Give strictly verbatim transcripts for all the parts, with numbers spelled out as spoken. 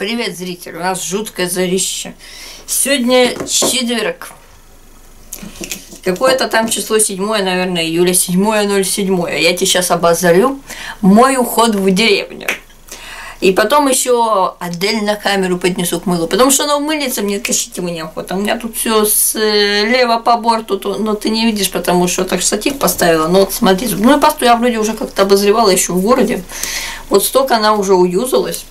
Привет, зритель, у нас жуткое зарище. Сегодня четверг. Какое-то там число седьмое, наверное, июля, седьмое ноль седьмое. Я тебе сейчас обозрю мой уход в деревню. И потом еще отдельно камеру поднесу к мылу, потому что она умылится, мне тащить ему неохота. У меня тут все слева по борту, но ты не видишь, потому что так штатив поставила. Но вот смотри, зубную пасту я вроде уже как-то обозревала еще в городе. Вот столько она уже уюзалась.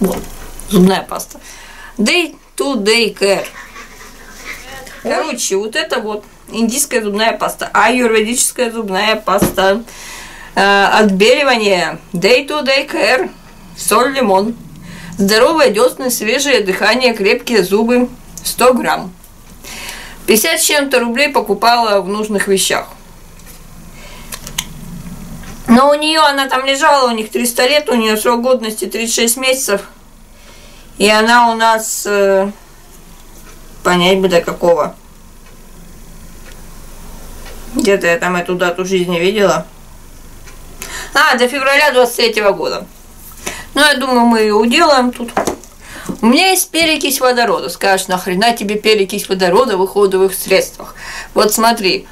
Вот, зубная паста. Day-to-day-care. Короче, вот это вот индийская зубная паста, аюрведическая зубная паста. Отбеливание, day-to-day-care, соль, лимон, здоровые десны, свежее дыхание, крепкие зубы, сто грамм. пятьдесят с чем-то рублей покупала в нужных вещах. Но у нее, она там лежала, у них триста лет, у нее срок годности тридцать шесть месяцев. И она у нас, э, понять бы до какого. Где-то я там эту дату жизни видела. А, до февраля двадцать третьего года. Ну, я думаю, мы ее уделаем тут. У меня есть перекись водорода. Скажешь, нахрена тебе перекись водорода в уходовых средствах? Вот смотри.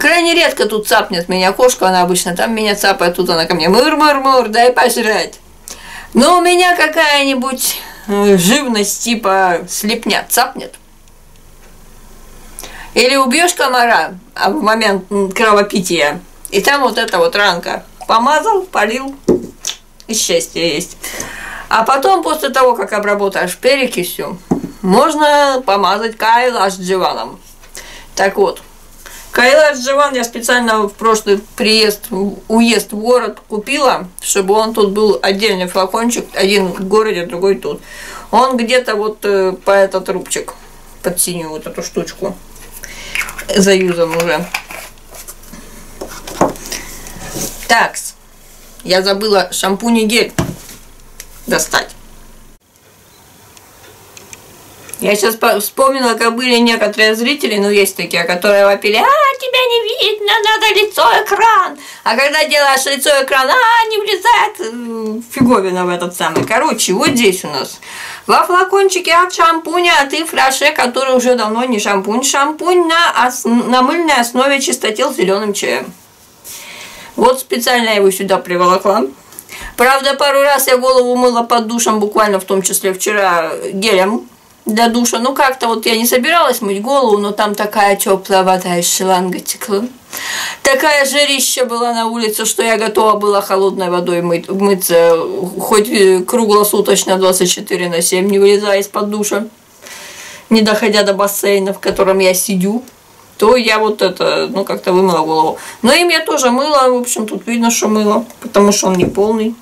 Крайне редко тут цапнет меня кошка, она обычно там меня цапает, тут она ко мне мур-мур-мур, дай пожрать. Но у меня какая-нибудь живность типа слепня цапнет. Или убьешь комара в момент кровопития, и там вот эта вот ранка. Помазал, полил, и счастье есть. А потом, после того, как обработаешь перекисью, можно помазать Кайлаш Дживаном. Так вот, Кайлаш Дживан я специально в прошлый приезд, уезд в город купила, чтобы он тут был отдельный флакончик, один в городе, другой тут. Он где-то вот по этот рубчик, под синюю вот эту штучку, заюзан уже. Такс, я забыла шампунь и гель достать. Я сейчас вспомнила, как были некоторые зрители, ну есть такие, которые вопили: а, тебя не видно, надо лицо-экран. А когда делаешь лицо-экран, а, не влезает фиговина в этот самый. Короче, вот здесь у нас во флакончике от шампуня от Ифраше, который уже давно не шампунь. Шампунь на, ос... на мыльной основе чистотел с зеленым чаем. Вот специально я его сюда приволокла. Правда, пару раз я голову мыла под душем, буквально в том числе вчера гелем для душа. Ну, как-то вот я не собиралась мыть голову, но там такая теплая вода из шланга текла. Такая жарища была на улице, что я готова была холодной водой мыть, мыться хоть круглосуточно двадцать четыре на семь, не вылезая из-под душа, не доходя до бассейна, в котором я сидю. То я вот это, ну, как-то вымыла голову. Но им я тоже мыла, в общем, тут видно, что мыла, потому что он не полный.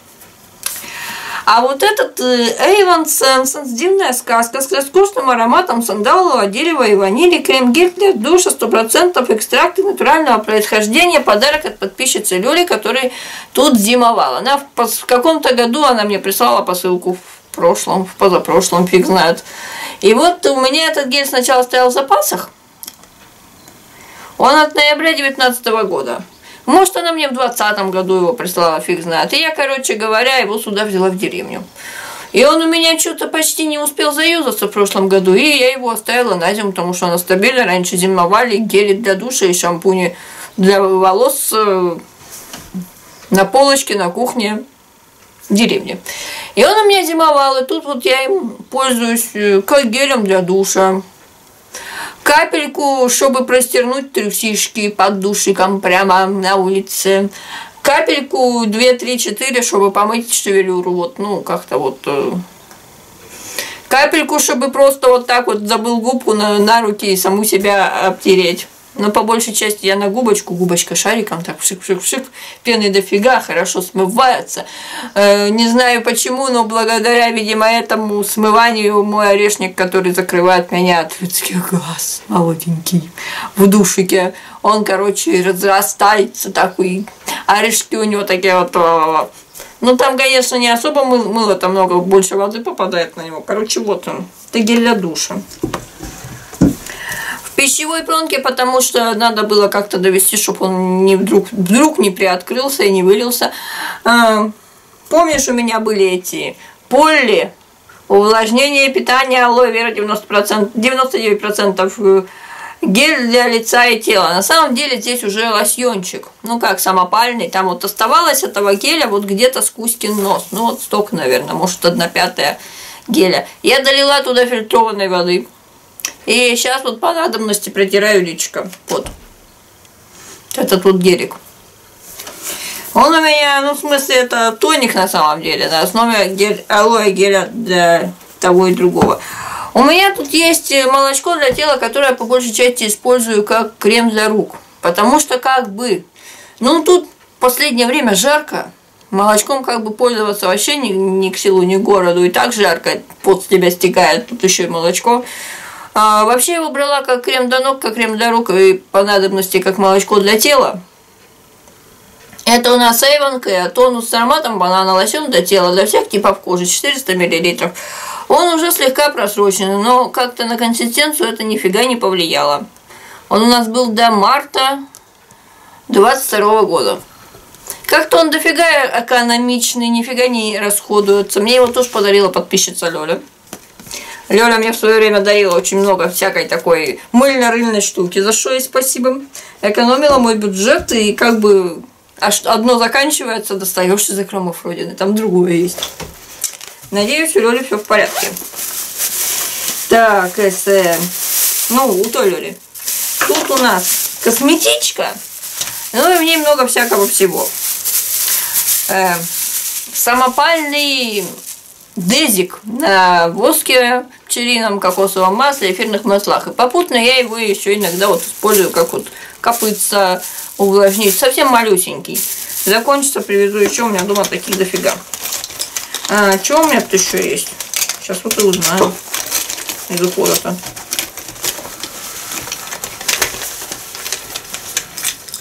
А вот этот Эйвон Сенсон, дивная сказка с роскошным ароматом сандалового дерева и ванили, крем-гель для душа, сто процентов экстракты натурального происхождения, подарок от подписчицы Лёли, которая тут зимовала. Она в, в каком-то году, она мне прислала посылку в прошлом, в позапрошлом, фиг знает. И вот у меня этот гель сначала стоял в запасах. Он от ноября две тысячи девятнадцатого года. Может, она мне в двадцатом году его прислала, фиг знает. И я, короче говоря, его сюда взяла в деревню. И он у меня что-то почти не успел заюзаться в прошлом году. И я его оставила на зиму, потому что она стабильно. Раньше зимовали гели для душа и шампуни для волос на полочке, на кухне в деревне. И он у меня зимовал. И тут вот я им пользуюсь как гелем для душа. Капельку, чтобы простернуть трусишки под душиком прямо на улице. Капельку две, три, четыре, чтобы помыть шевелюру. Вот, ну, как-то вот. Капельку, чтобы просто вот так вот забыл губку на, на руки и саму себя обтереть. Но по большей части я на губочку, губочка шариком, так пшик-пшик-пшик, пены дофига, хорошо смывается. Э, не знаю почему, но благодаря, видимо, этому смыванию мой орешник, который закрывает меня от людских глаз, молоденький, в душике, он, короче, разрастается такой, орешки у него такие вот... Ну, там, конечно, не особо мыло, там много, больше воды попадает на него. Короче, вот он, это гель для душа. Пищевой пленки, потому что надо было как-то довести, чтобы он не вдруг, вдруг не приоткрылся и не вылился. Помнишь, у меня были эти полли, увлажнение, питание, алоэ вера, девяносто процентов, девяносто девять процентов гель для лица и тела. На самом деле здесь уже лосьончик, ну как самопальный, там вот оставалось этого геля вот где-то с Кузькин нос, ну вот столько, наверное, может одна пятая геля. Я долила туда фильтрованной воды и сейчас вот по надобности протираю личико, вот. Это тут гелик. Он у меня, ну в смысле это тоник на самом деле, на основе гель, алоэ геля для того и другого. У меня тут есть молочко для тела, которое я по большей части использую как крем для рук. Потому что как бы, ну тут в последнее время жарко, молочком как бы пользоваться вообще ни, ни к селу, ни к городу. И так жарко, пот с тебя стекает, тут еще и молочко. А, вообще его брала как крем для ног, как крем для рук и по надобности как молочко для тела. Это у нас Эйвон тонус с ароматом банана, лосьон для тела, для всех типов кожи, четыреста миллилитров. Он уже слегка просрочен, но как-то на консистенцию это нифига не повлияло. Он у нас был до марта двадцать второго года. Как-то он дофига экономичный, нифига не расходуется. Мне его тоже подарила подписчица Лёля. Лёля мне в свое время дарила очень много всякой такой мыльно-рыльной штуки, за что ей спасибо. Экономила мой бюджет и как бы... А одно заканчивается, достаешь из закромов родины. Там другое есть. Надеюсь, у Лёли все в порядке. Так, это... Ну, у той Лёли. Тут у нас косметичка. Ну и в ней много всякого всего. Э, самопальный дезик на воске, пчелином, кокосовом масле, эфирных маслах. И попутно я его еще иногда вот использую как вот копытца, увлажнить. Совсем малюсенький. Закончится, привезу еще. У меня дома таких дофига. А, что у меня тут еще есть? Сейчас вот и узнаю. Из ухода-то.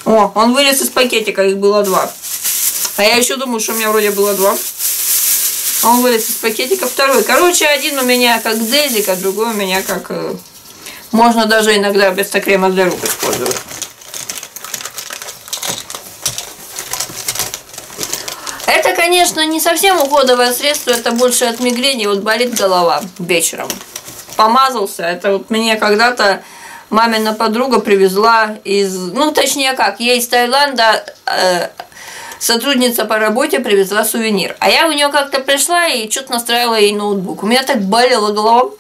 О, он вылез из пакетика. Их было два. А я еще думаю, что у меня вроде было два. Он вылез из пакетика второй. Короче, один у меня как дезик, а другой у меня как... Можно даже иногда вместо крема для рук использовать. Это, конечно, не совсем уходовое средство, это больше от мигрени, вот болит голова вечером. Помазался, это вот мне когда-то мамина подруга привезла из, ну точнее как, ей из Таиланда э, сотрудница по работе привезла сувенир. А я у нее как-то пришла и что-то настраивала ей ноутбук. У меня так болела голова.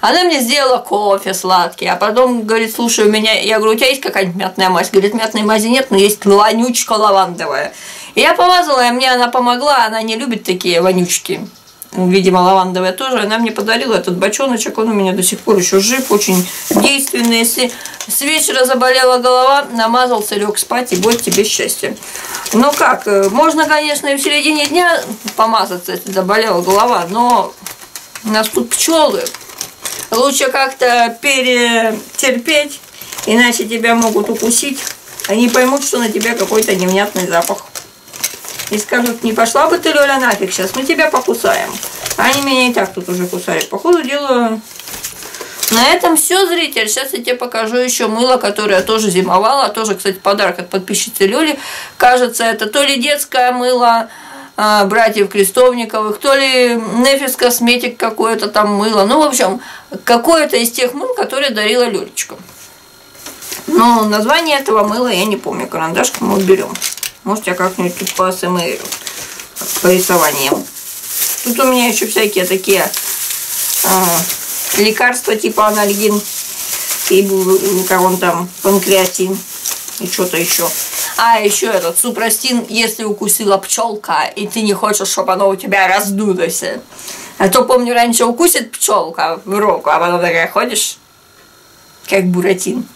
Она мне сделала кофе сладкий, а потом говорит, слушай, у меня, я говорю, у тебя есть какая-нибудь мятная мазь? Говорит, мятной мази нет, но есть вонючка лавандовая. И я помазала, и мне она помогла, она не любит такие вонючки, видимо, лавандовая тоже. Она мне подарила этот бочоночек, он у меня до сих пор еще жив, очень действенный. Если с вечера заболела голова, намазался, лег спать, и будет тебе счастье. Ну как, можно, конечно, и в середине дня помазаться, если заболела голова, но у нас тут пчелы. Лучше как-то перетерпеть, иначе тебя могут укусить. Они поймут, что на тебя какой-то невнятный запах. И скажут, не пошла бы ты, Лёля, нафиг сейчас, мы тебя покусаем. Они меня и так тут уже кусают. По ходу дела... На этом все, зритель. Сейчас я тебе покажу еще мыло, которое тоже зимовало. Тоже, кстати, подарок от подписчицы Лёли. Кажется, это то ли детское мыло... братьев Крестовниковых, то ли нефис косметик какое-то там мыло. Ну, в общем, какое-то из тех мыл, которые дарила Лёлечка. Но название этого мыла я не помню. Карандашку мы уберем. Может, я как-нибудь тут по эй эс эм эр, по рисованиям. Тут у меня еще всякие такие э, лекарства типа анальгин и как он там, панкреатин и что-то еще. А еще этот супрастин, если укусила пчелка, и ты не хочешь, чтобы оно у тебя раздулось. А то, помню, раньше укусит пчелка в руку, а потом такая ходишь, как буратин.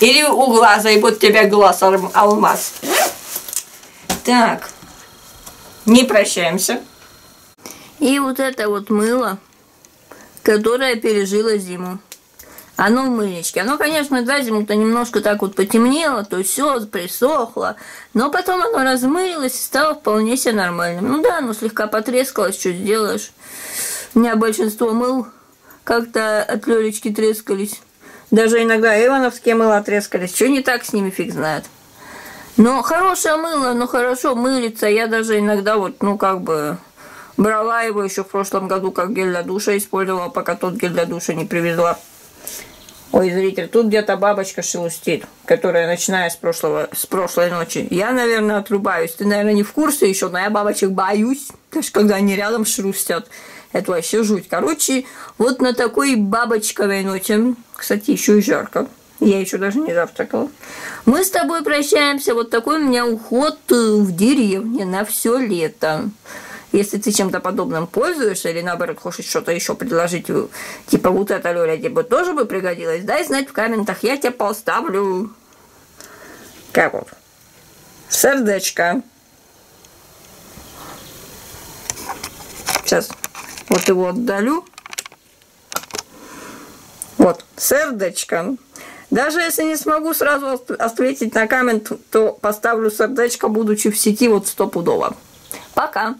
Или у глаза, и вот у тебя глаз алмаз. Так, не прощаемся. И вот это вот мыло, которое пережило зиму. Оно в мыльничке. Оно, конечно, за зиму-то немножко так вот потемнело, то все присохло, но потом оно размылилось и стало вполне себе нормальным. Ну да, оно слегка потрескалось, что сделаешь. У меня большинство мыл как-то от Лёлечки трескались. Даже иногда эйвоновские мыла трескались. Что не так с ними, фиг знает. Но хорошее мыло, но хорошо мылится. Я даже иногда вот, ну как бы, брала его еще в прошлом году как гель для душа, использовала, пока тот гель для душа не привезла. Ой, зритель, тут где-то бабочка шелустит, которая начиная с, прошлого, с прошлой ночи. Я, наверное, отрубаюсь. Ты, наверное, не в курсе еще, но я бабочек боюсь, даже когда они рядом шелустят. Это вообще жуть. Короче, вот на такой бабочковой ночи, кстати, еще и жарко. Я еще даже не завтракала. Мы с тобой прощаемся. Вот такой у меня уход в деревне на все лето. Если ты чем-то подобным пользуешься или, наоборот, хочешь что-то еще предложить, типа вот эта Лёля тебе тоже бы пригодилась, дай знать в комментах, я тебя поставлю. Как вот? Сердечко. Сейчас вот его отдалю. Вот, сердечко. Даже если не смогу сразу ответить на коммент, то поставлю сердечко, будучи в сети, вот стопудово. Пока!